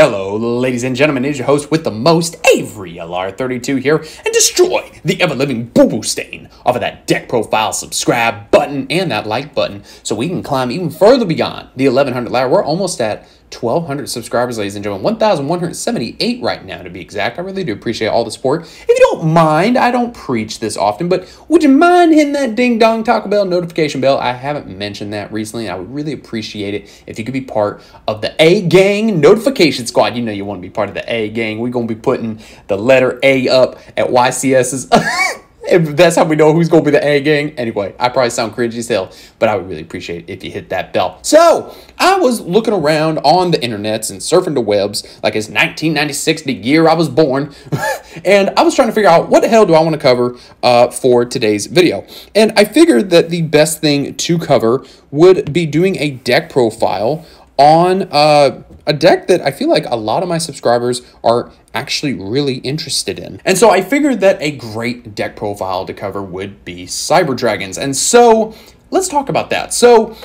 Hello, ladies and gentlemen, it is your host with the most, AveryLR32 here, and destroy the ever-living boo-boo stain off of that deck profile subscribe button and that like button so we can climb even further beyond the 1,100 ladder. We're almost at 1,200 subscribers, ladies and gentlemen, 1,178 right now to be exact. I really do appreciate all the support. If you don't mind, I don't preach this often, but would you mind hitting that ding-dong Taco Bell notification bell? I haven't mentioned that recently, and I would really appreciate it if you could be part of the A-Gang notification squad. You know you want to be part of the A-Gang. We're going to be putting the letter A up at YCS's... If that's how we know who's going to be the A gang. Anyway, I probably sound cringy as hell, but I would really appreciate it if you hit that bell. So, I was looking around on the internets and surfing the webs, like it's 1996, the year I was born, and I was trying to figure out what the hell do I want to cover for today's video. And I figured that the best thing to cover would be doing a deck profile on a deck that I feel like a lot of my subscribers are actually really interested in. And so I figured that a great deck profile to cover would be Cyber Dragons. And so let's talk about that. So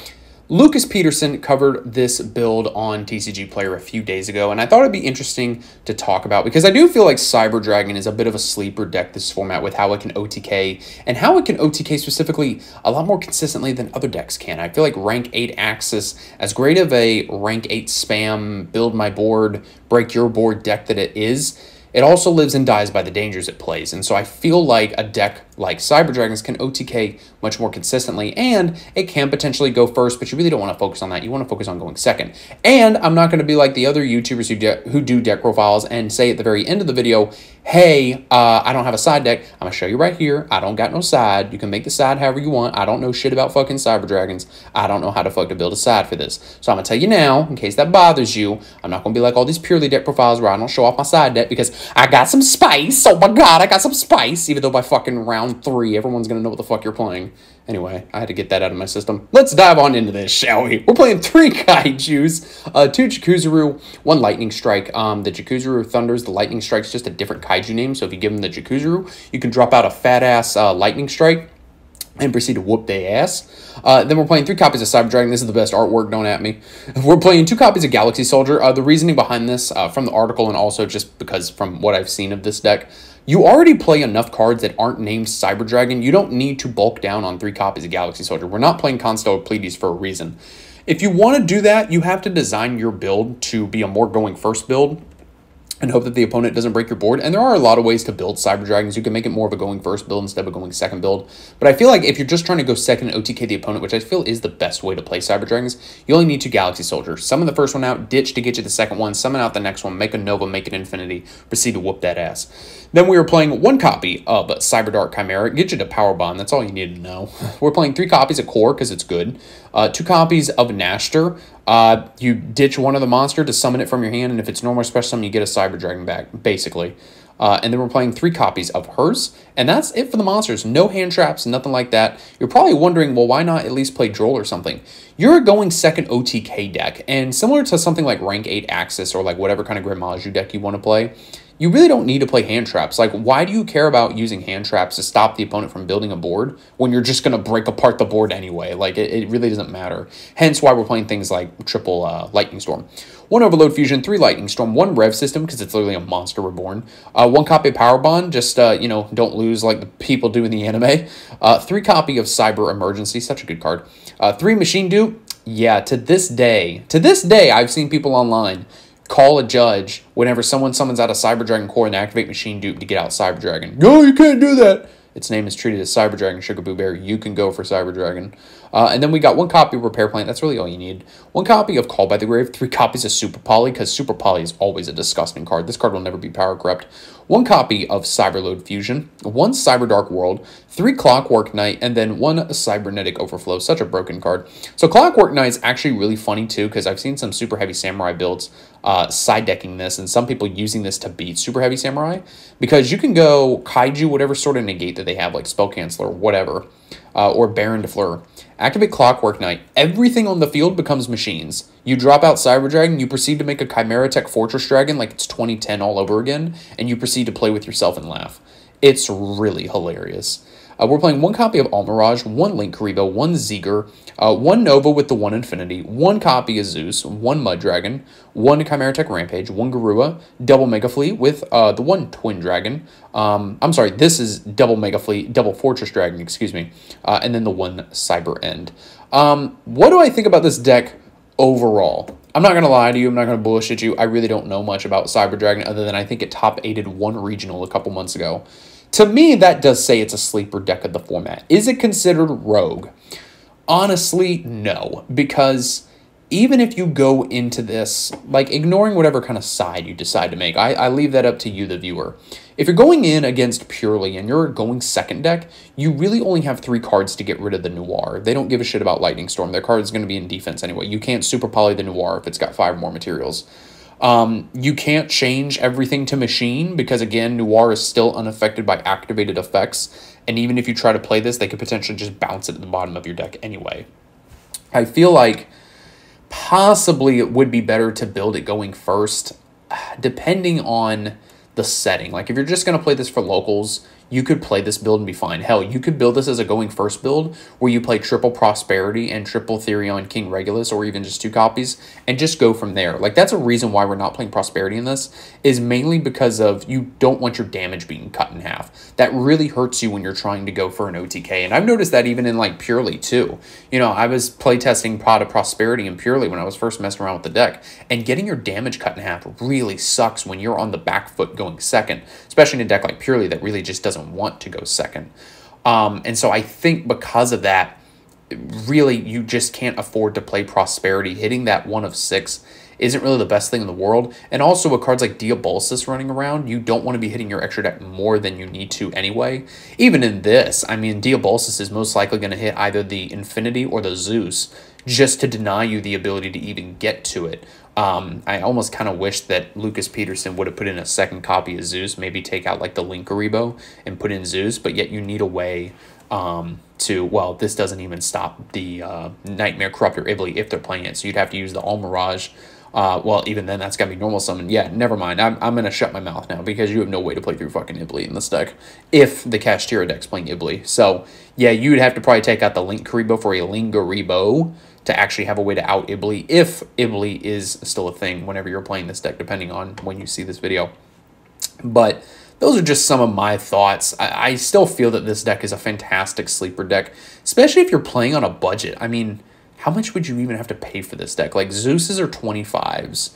Lucas Peterson covered this build on TCG Player a few days ago, and I thought it'd be interesting to talk about because I do feel like Cyber Dragon is a bit of a sleeper deck this format with how it can OTK, and how it can OTK specifically a lot more consistently than other decks can. I feel like Rank 8 Axis, as great of a Rank 8 spam, build my board, break your board deck that it is, it also lives and dies by the dangers it plays. And so I feel like a deck like Cyber Dragons can OTK much more consistently, and it can potentially go first, but you really don't want to focus on that. You want to focus on going second. And I'm not going to be like the other YouTubers who do deck profiles and say at the very end of the video, hey, I don't have a side deck. I'm going to show you right here. I don't got no side. You can make the side however you want. I don't know shit about fucking Cyber Dragons. I don't know how the fuck to build a side for this. So I'm going to tell you now, in case that bothers you, I'm not going to be like all these purely deck profiles where I don't show off my side deck because I got some spice. Oh my God, I got some spice. Even though by fucking round 3, everyone's going to know what the fuck you're playing. Anyway, I had to get that out of my system. Let's dive on into this, shall we? We're playing 3 Kaijus, 2 Jakuzuru, 1 Lightning Strike. The Jakuzuru thunders. The Lightning Strike's just a different Kaiju name, so if you give them the Jakuzuru, you can drop out a fat-ass Lightning Strike and proceed to whoop their ass. Then we're playing 3 copies of Cyber Dragon. This is the best artwork, don't at me. We're playing 2 copies of Galaxy Soldier. The reasoning behind this from the article and also just because from what I've seen of this deck, you already play enough cards that aren't named Cyber Dragon. You don't need to bulk down on 3 copies of Galaxy Soldier. We're not playing Constellar Pleiades for a reason. If you want to do that, you have to design your build to be a more going first build and hope that the opponent doesn't break your board. And there are a lot of ways to build Cyber Dragons. You can make it more of a going first build instead of a going second build. But I feel like if you're just trying to go second and OTK the opponent, which I feel is the best way to play Cyber Dragons, you only need 2 Galaxy Soldiers. Summon the first one out, ditch to get you the second one, summon out the next one, make a Nova, make an Infinity, proceed to whoop that ass. Then we were playing 1 copy of Cyberdark Chimera, get you to Power Bond. That's all you need to know. We're playing 3 copies of Core because it's good, 2 copies of Nashter. You ditch one of the monster to summon it from your hand, and if it's normal or special summon, you get a Cyber Dragon back, basically. And then we're playing 3 copies of Hers, and that's it for the monsters. No hand traps, nothing like that. You're probably wondering, well, why not at least play Droll or something? You're going second OTK deck, and similar to something like Rank 8 Axis or like whatever kind of Grimaju deck you want to play, you really don't need to play hand traps. Like, why do you care about using hand traps to stop the opponent from building a board when you're just going to break apart the board anyway? Like, it really doesn't matter. Hence why we're playing things like triple Lightning Storm. 1 Overload Fusion, 3 Lightning Storm, 1 Rev System, because it's literally a monster reborn. 1 copy of Power Bond, just, you know, don't lose like the people do in the anime. 3 copy of Cyber Emergency, such a good card. 3 Machine Dupe. Yeah, to this day, I've seen people online call a judge whenever someone summons out a Cyber Dragon Core and activate Machine Dupe to get out Cyber Dragon. No, you can't do that. Its name is treated as Cyber Dragon Sugar Boo Bear. You can go for Cyber Dragon. And then we got 1 copy of Repair Plant. That's really all you need. 1 copy of Call by the Grave. 3 copies of Super Poly, because Super Poly is always a disgusting card. This card will never be power corrupt. 1 copy of Cyberload Fusion. 1 Cyber Dark World. 3 Clockwork Knight. And then 1 Cybernetic Overflow. Such a broken card. So Clockwork Knight's actually really funny too, because I've seen some Super Heavy Samurai builds side decking this, and some people using this to beat Super Heavy Samurai, because you can go Kaiju, whatever sort of negate that they have, like Spell Canceler, whatever, or Baron de Fleur. Activate Clockwork Knight. Everything on the field becomes machines. You drop out Cyber Dragon, you proceed to make a Chimera Tech Fortress Dragon like it's 2010 all over again, and you proceed to play with yourself and laugh. It's really hilarious. We're playing one copy of All Mirage, one Link Karibo, one Zeegr, one Nova with the one Infinity, one copy of Zeus, one Mud Dragon, one Chimera Tech Rampage, one Garua, double Mega Flea with the one Twin Dragon. I'm sorry, this is double Mega Flea, double Fortress Dragon, excuse me, and then the one Cyber End. What do I think about this deck overall? I'm not going to lie to you. I'm not going to bullshit you. I really don't know much about Cyber Dragon other than I think it top-8'd one regional a couple months ago. To me, that does say it's a sleeper deck of the format. Is it considered rogue? Honestly, no. Because even if you go into this, like, ignoring whatever kind of side you decide to make, I leave that up to you, the viewer. If you're going in against Purely and you're going second deck, you really only have 3 cards to get rid of the Noir. They don't give a shit about Lightning Storm. Their card is going to be in defense anyway. You can't Super Poly the Noir if it's got 5 more materials. You can't change everything to Machine because, again, Noir is still unaffected by activated effects. And even if you try to play this, they could potentially just bounce it at the bottom of your deck anyway. I feel like possibly it would be better to build it going first, depending on the setting. Like, if you're just going to play this for locals, you could play this build and be fine. Hell, you could build this as a going first build where you play triple Prosperity and triple Therion King Regulus, or even just 2 copies, and just go from there. Like, that's a reason why we're not playing Prosperity in this, is mainly because of you don't want your damage being cut in half. That really hurts you when you're trying to go for an OTK, and I've noticed that even in, like, Purely too. You know, I was playtesting Product Prosperity and Purely when I was first messing around with the deck, and getting your damage cut in half really sucks when you're on the back foot going second, especially in a deck like Purely that really just doesn't want to go second. And so I think because of that, really, you just can't afford to play Prosperity. Hitting that 1 of 6 isn't really the best thing in the world. And also with cards like Diabolus running around, you don't want to be hitting your extra deck more than you need to anyway. Even in this, I mean, Diabolus is most likely going to hit either the Infinity or the Zeus just to deny you the ability to even get to it. I almost kind of wish that Lucas Peterson would have put in a second copy of Zeus, maybe take out like the Link Karibo and put in Zeus, but yet you need a way to, well, this doesn't even stop the Nightmare Corrupt or Ibly if they're playing it, so you'd have to use the All Mirage. Well, even then, that's got to be normal summon. Yeah, never mind. I'm going to shut my mouth now because you have no way to play through fucking Ibly in this deck if the Kashtira deck's playing Ibly. So, yeah, you would have to probably take out the Link Karibo for a Lingaribo to actually have a way to out Ibly if Ibly is still a thing whenever you're playing this deck, depending on when you see this video. But those are just some of my thoughts. I still feel that this deck is a fantastic sleeper deck, especially if you're playing on a budget. I mean, how much would you even have to pay for this deck? Like, Zeus's are 25s.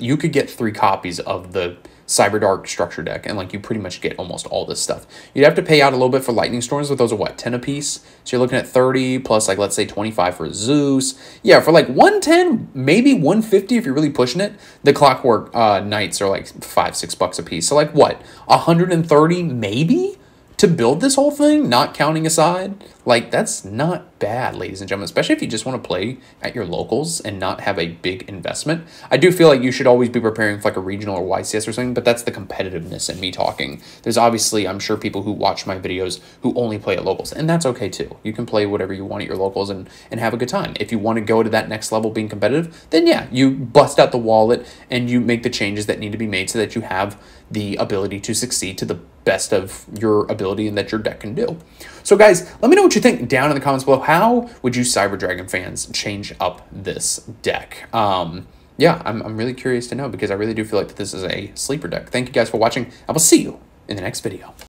You could get 3 copies of the Cyberdark structure deck, and like you pretty much get almost all this stuff. You'd have to pay out a little bit for Lightning Storms, but those are what, 10 apiece? So you're looking at 30 plus, like, let's say 25 for Zeus. Yeah, for like 110, maybe 150 if you're really pushing it. The Clockwork Knights are like $5, $6 a piece. So like what, 130 maybe? To build this whole thing, not counting aside, like, that's not bad, ladies and gentlemen, especially if you just want to play at your locals and not have a big investment. I do feel like you should always be preparing for like a regional or YCS or something, but that's the competitiveness in me talking. There's obviously, I'm sure, people who watch my videos who only play at locals, and that's okay too. You can play whatever you want at your locals and have a good time. If you want to go to that next level being competitive, then yeah, you bust out the wallet and you make the changes that need to be made so that you have the ability to succeed to the best of your ability and that your deck can do. So guys, let me know what you think down in the comments below. How would you Cyber Dragon fans change up this deck? Yeah, I'm really curious to know because I really do feel like that this is a sleeper deck. Thank you guys for watching. I will see you in the next video.